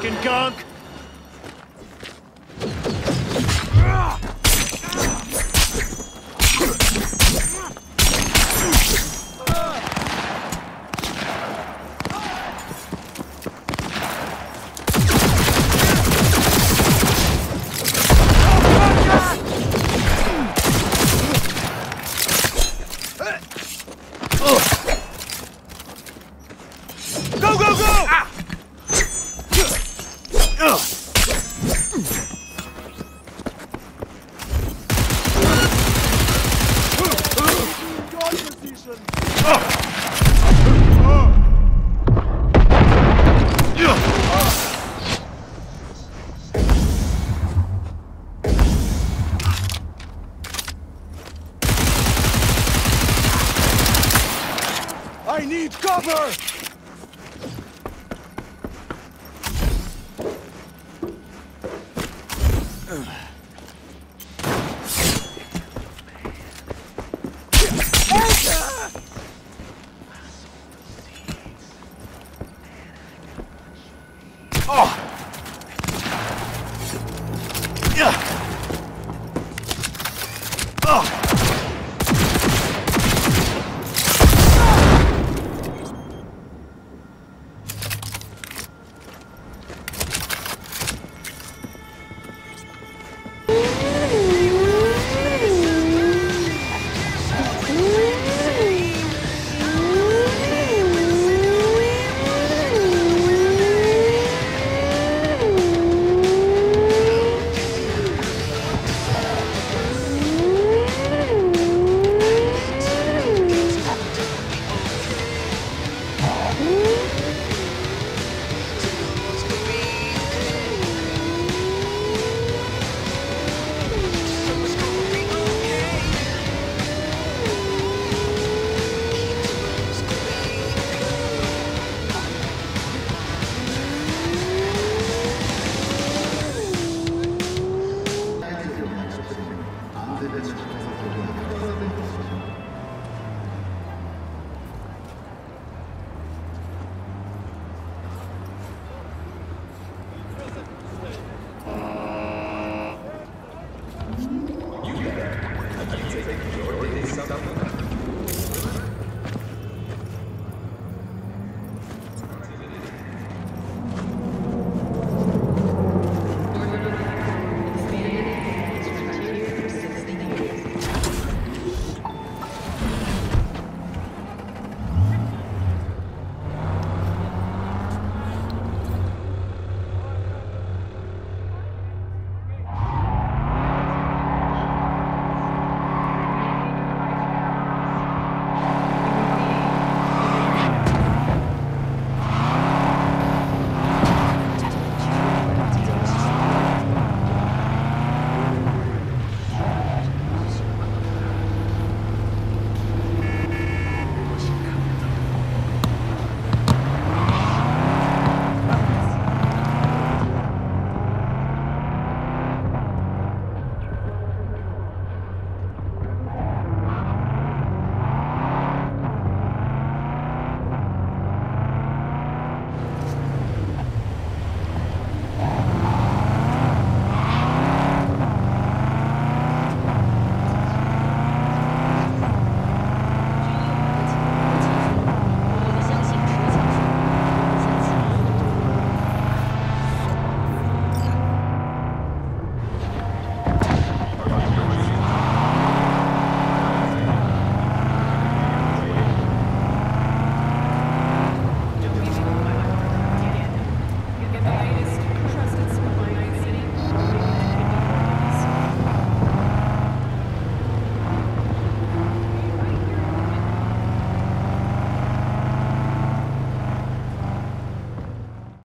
fucking gunk! I need cover! Oh!